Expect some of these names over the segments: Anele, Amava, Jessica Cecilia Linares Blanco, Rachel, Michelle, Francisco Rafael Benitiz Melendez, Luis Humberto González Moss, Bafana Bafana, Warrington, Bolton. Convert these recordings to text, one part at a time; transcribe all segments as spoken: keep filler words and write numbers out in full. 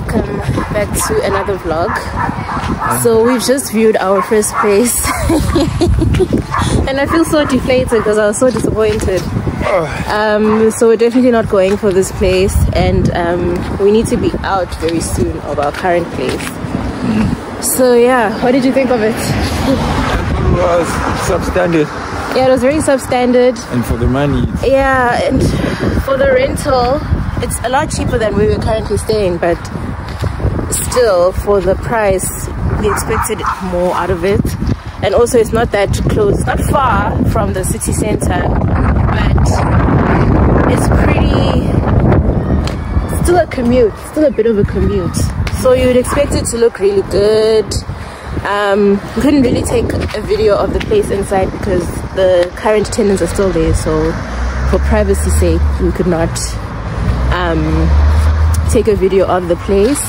welcome back to another vlog. Yeah. So we've just viewed our first place and I feel so deflated because I was so disappointed. Um, so we're definitely not going for this place, and um, we need to be out very soon of our current place. Mm. So yeah, what did you think of it? It was substandard. Yeah, it was very substandard. And for the money. Yeah, and for the rental, it's a lot cheaper than where we're currently staying, but still for the price we expected more out of it. And also it's not that close, it's not far from the city center, but it's pretty, still a commute, still a bit of a commute. So you would expect it to look really good. Um, we couldn't really take a video of the place inside because the current tenants are still there, so for privacy's sake we could not Um, take a video of the place.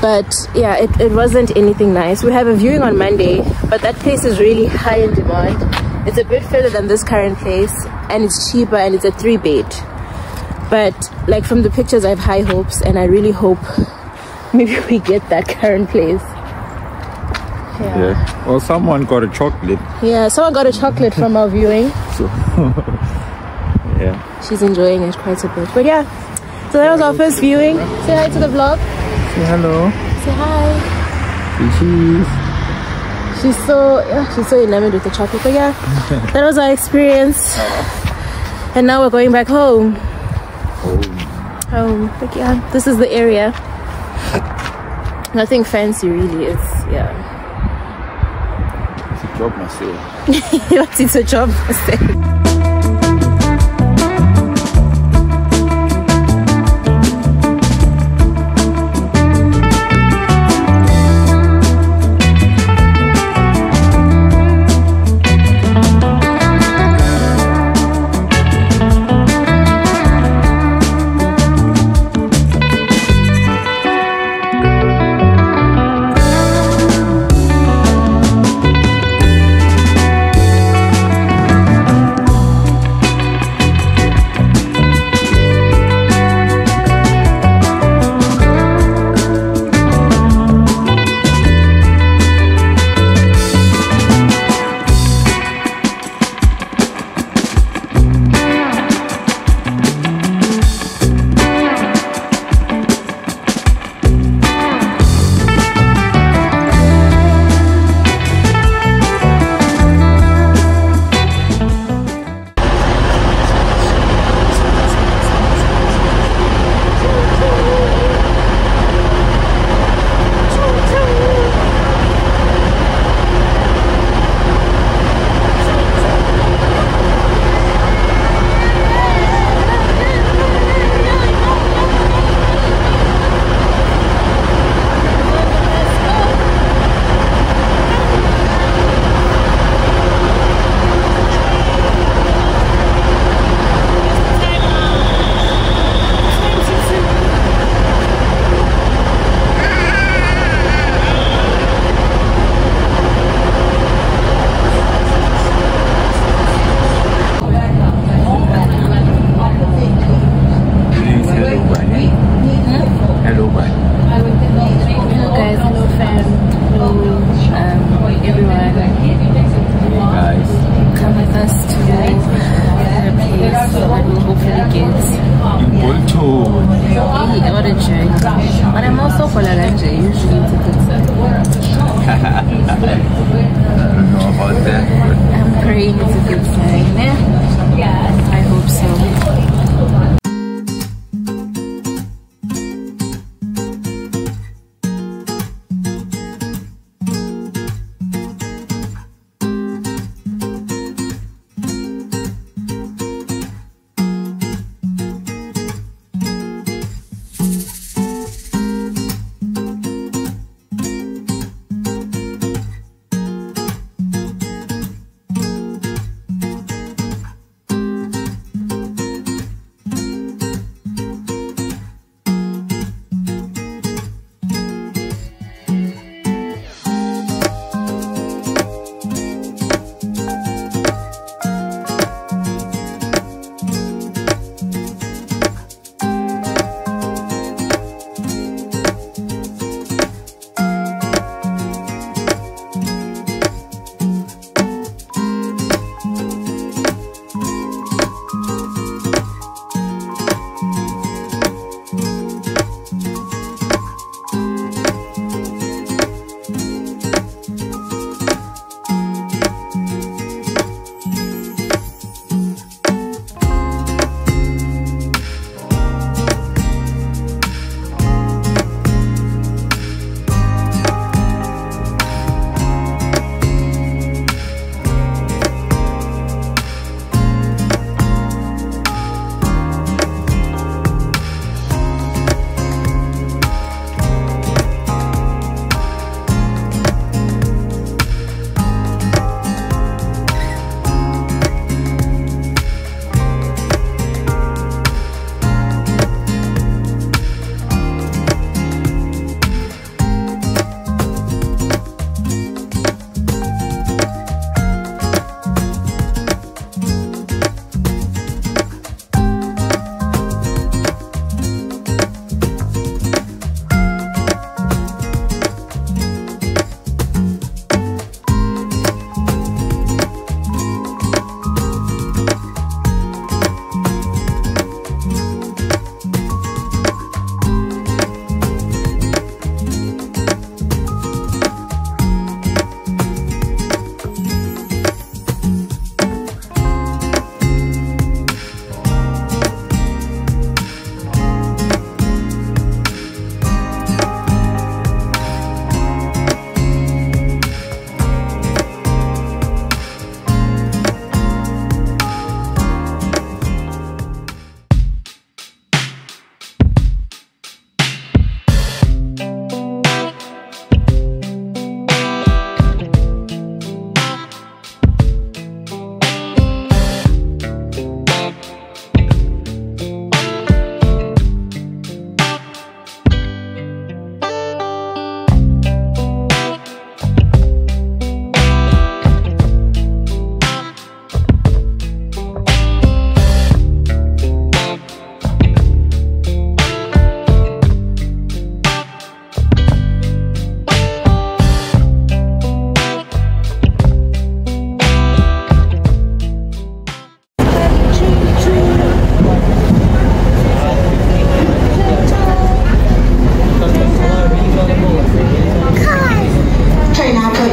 But yeah, it, it wasn't anything nice. We have a viewing on Monday, but that place is really high in demand. It's a bit further than this current place and it's cheaper and it's a three bed. But like from the pictures I have high hopes, and I really hope maybe we get that current place. Yeah. Yeah. Well, someone got a chocolate. Yeah, someone got a chocolate from our viewing. So yeah, she's enjoying it quite a bit. But yeah, so that was our first viewing. Say hi to the vlog. Say hello. Say hi. Say cheese. She's so yeah, she's so enamored with the chocolate. But yeah, that was our experience. And now we're going back home. Home. Home. But yeah, this is the area. Nothing fancy really. It's yeah. It's a job myself. What is a job myself?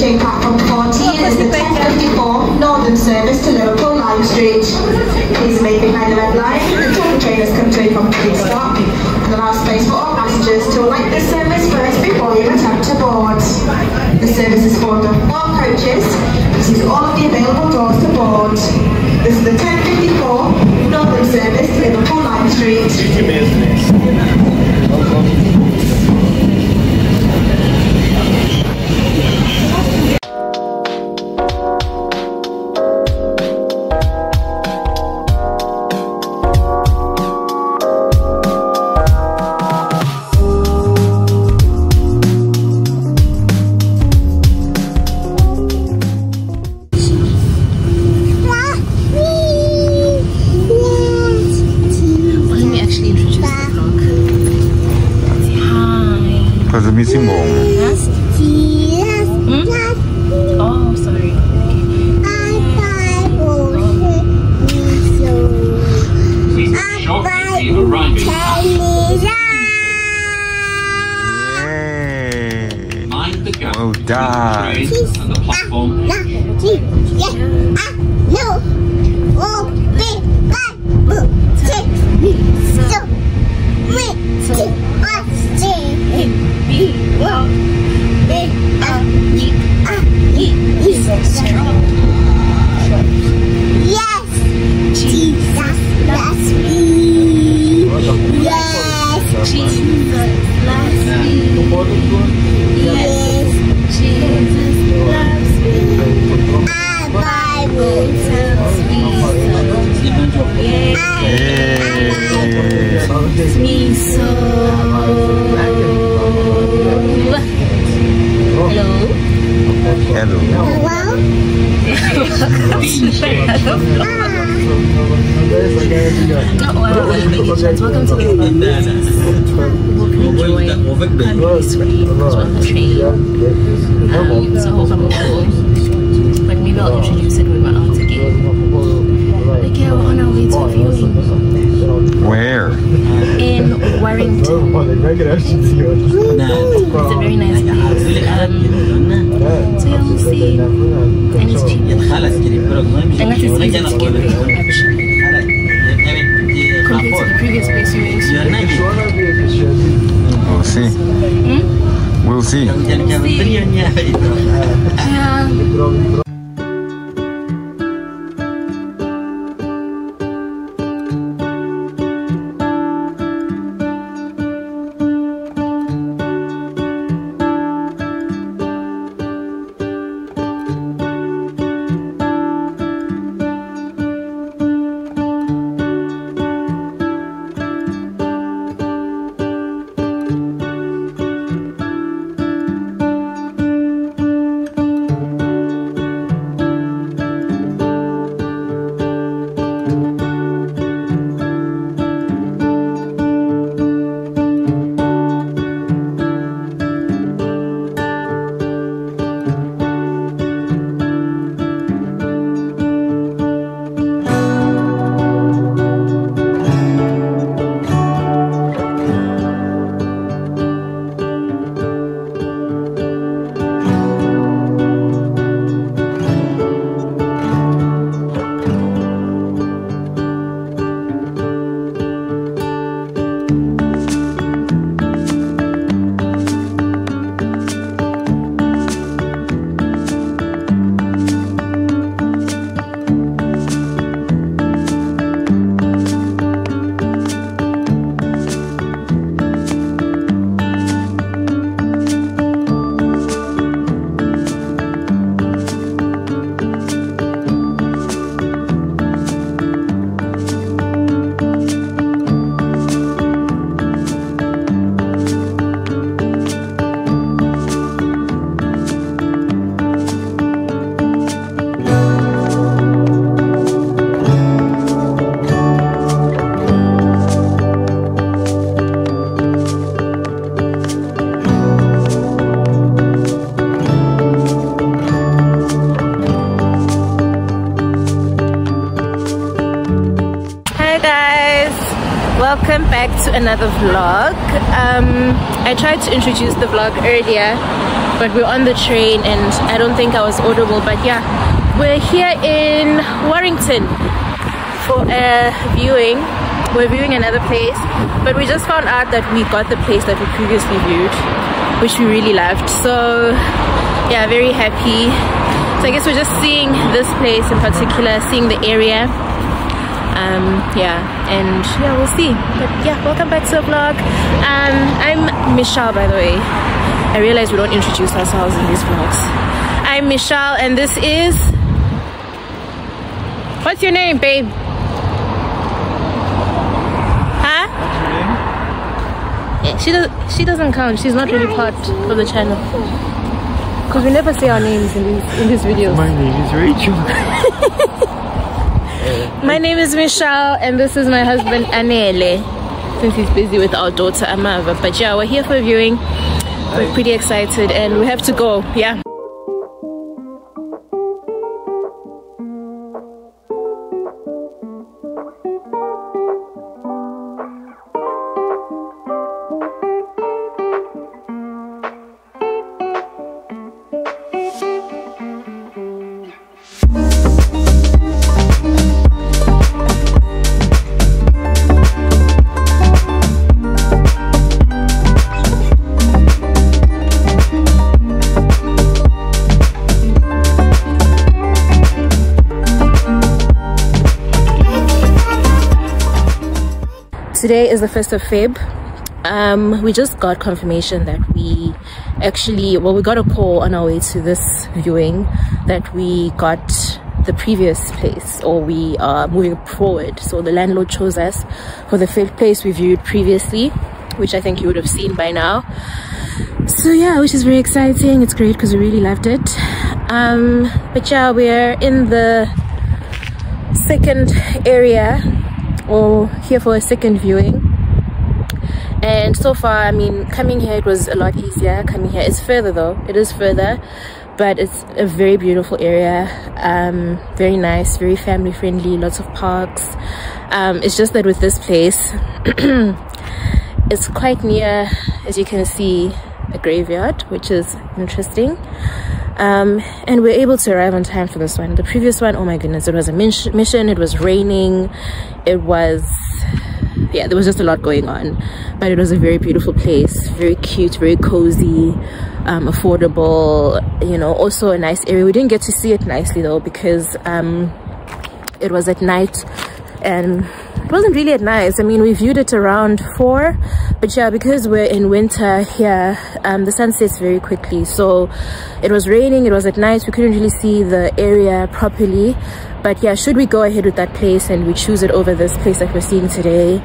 train platform fourteen is the ten fifty-four Northern service to Liverpool Lime Street. Please remain behind the red line. The total train has come to a complete stop. And allow space for all passengers to alight this service first before you attempt to board. The service is formed of four coaches. This is all of the available doors to board. This is the ten fifty-four Northern service to Liverpool Lime Street. Another vlog. Um, I tried to introduce the vlog earlier but we're on the train and I don't think I was audible. But yeah, we're here in Warrington for a viewing. We're viewing another place, but we just found out that we got the place that we previously viewed, which we really loved. So yeah, very happy. So I guess we're just seeing this place in particular, seeing the area. Um, yeah, and yeah, we'll see. But yeah, welcome back to the vlog. Um, I'm Michelle, by the way. I realize we don't introduce ourselves in these vlogs. I'm Michelle, and this is... What's your name, babe? She does. She doesn't count. She's not really part of the channel because we never say our names in these in these videos. My name is Rachel. My name is Michelle, and this is my husband Anele. Since he's busy with our daughter Amava, but yeah, we're here for viewing. We're pretty excited, and we have to go. Yeah. Today is the first of Feb. Um, we just got confirmation that we actually, well, we got a call on our way to this viewing that we got the previous place, or we are moving forward. So the landlord chose us for the fifth place we viewed previously, which I think you would have seen by now. So yeah, which is very exciting. It's great because we really loved it. Um, but yeah, we're in the second area, or here for a second viewing, and so far, I mean, coming here it was a lot easier. Coming here, it's further though, it is further, but it's a very beautiful area, um, very nice, very family friendly, lots of parks. Um, it's just that with this place, it's quite near, as you can see, a graveyard, which is interesting. Um, and we're able to arrive on time for this one. The previous one, oh my goodness, it was a mission, it was raining, it was, yeah, there was just a lot going on. But it was a very beautiful place, very cute, very cozy, um, affordable, you know, also a nice area. We didn't get to see it nicely though, because um, it was at night, and it wasn't really at night. I mean, we viewed it around four, but yeah, because we're in winter here, um, the sun sets very quickly, so it was raining, it was at night, we couldn't really see the area properly. But yeah, should we go ahead with that place and we choose it over this place that we're seeing today,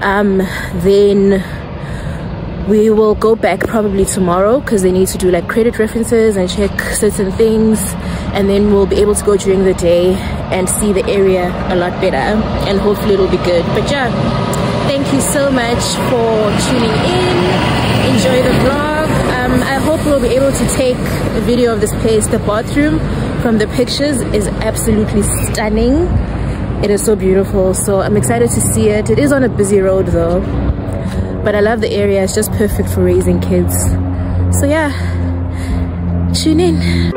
um, then we will go back probably tomorrow, because they need to do like credit references and check certain things, and then we'll be able to go during the day and see the area a lot better, and hopefully it'll be good. But yeah, thank you so much for tuning in. Enjoy the vlog. Um, I hope we'll be able to take a video of this place. The bathroom from the pictures is absolutely stunning. It is so beautiful, so I'm excited to see it. It is on a busy road though. But I love the area, it's just perfect for raising kids. So yeah, tune in.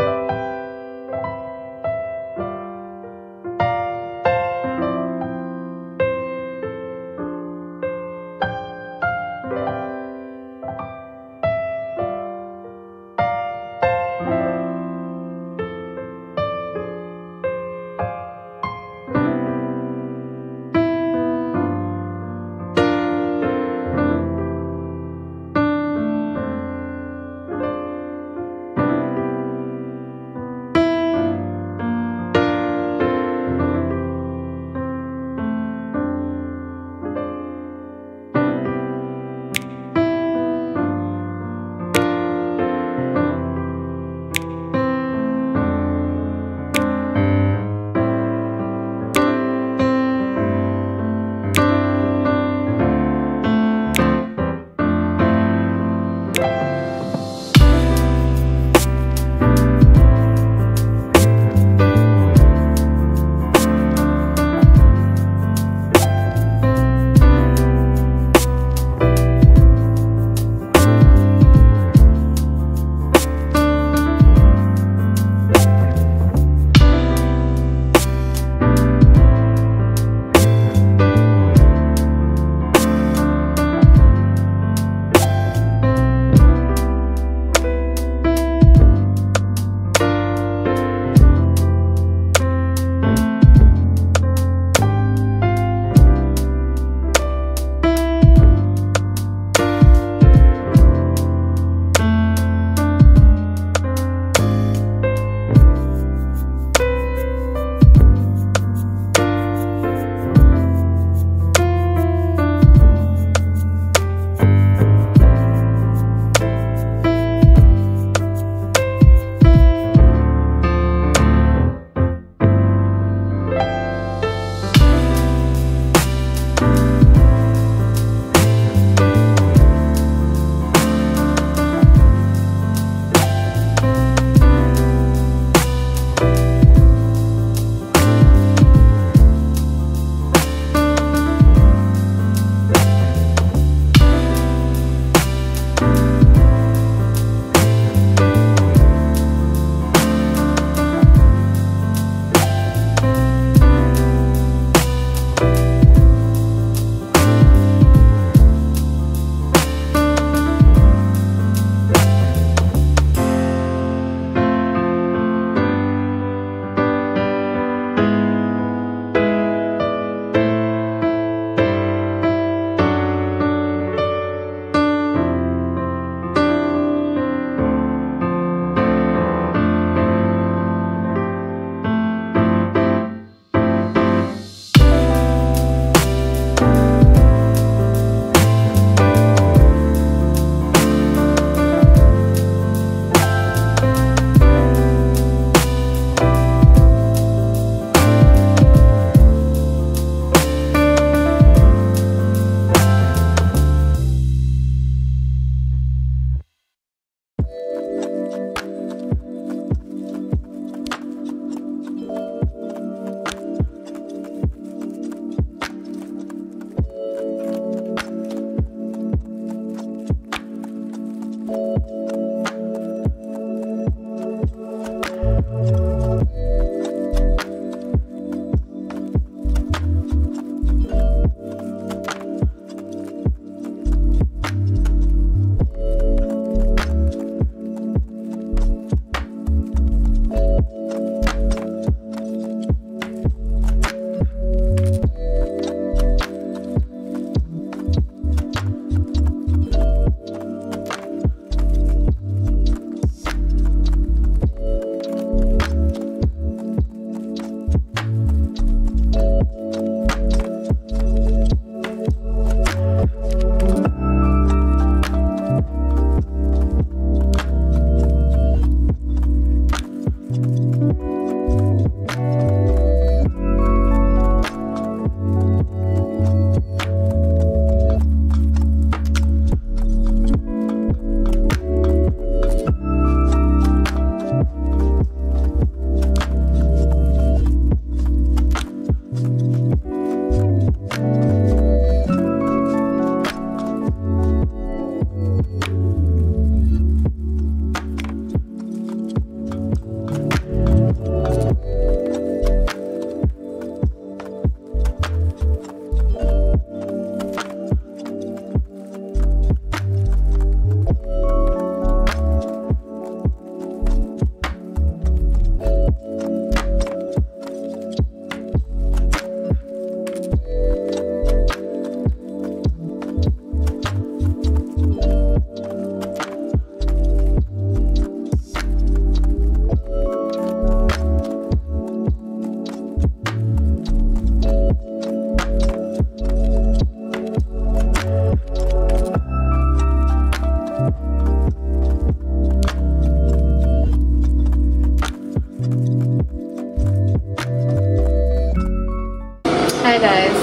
Hi guys.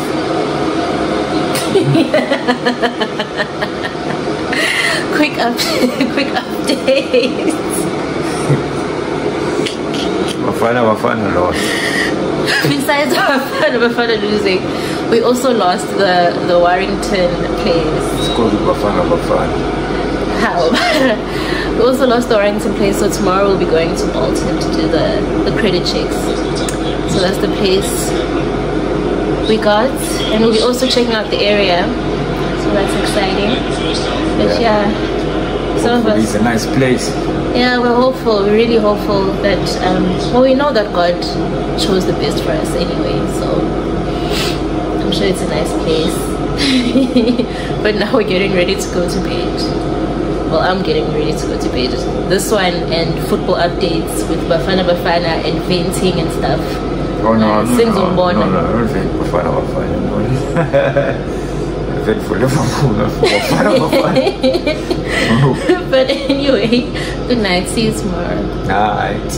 quick up, quick update. Bafana Bafana lost. Besides Bafana Bafana losing, we also lost the the Warrington place. It's called Bafana Bafana. How? We also lost the Warrington place, so tomorrow we'll be going to Bolton to do the, the credit checks. So that's the place we got, and we'll be also checking out the area, so that's exciting. But yeah, yeah some of us, it's a nice place. Yeah, we're hopeful, we're really hopeful that, um, well, we know that God chose the best for us anyway, so I'm sure it's a nice place. But now we're getting ready to go to bed. Well, I'm getting ready to go to bed. This one and football updates with Bafana Bafana and venting and stuff. Oh no, no, no, no, no, no, no, Bafana Bafana, no. I vent for Liverpool, not for Bafana Bafana. But anyway, good night, see you tomorrow. Night.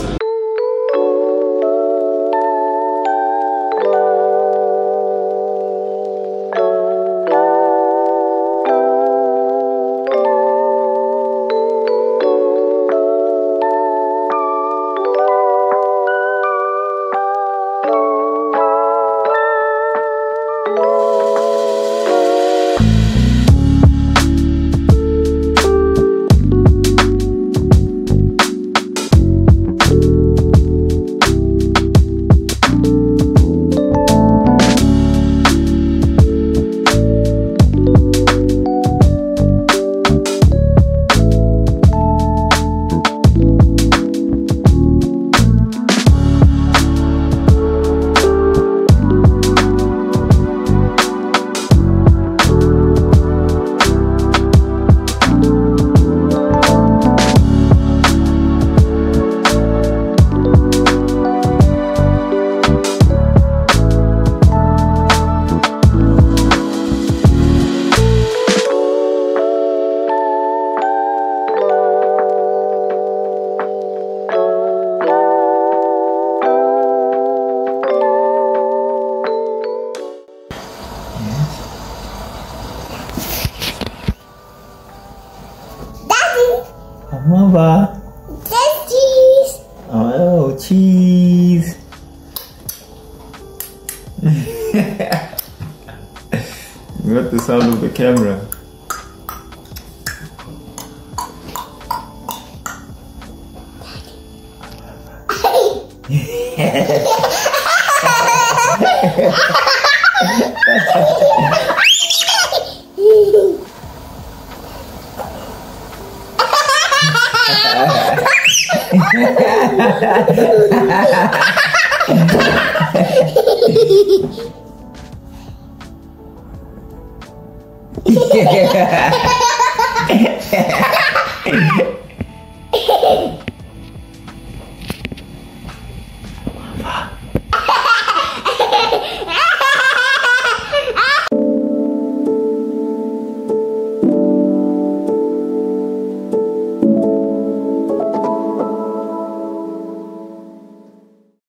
Amava. That's cheese. Oh, cheese. You got the sound of the camera. Yeah.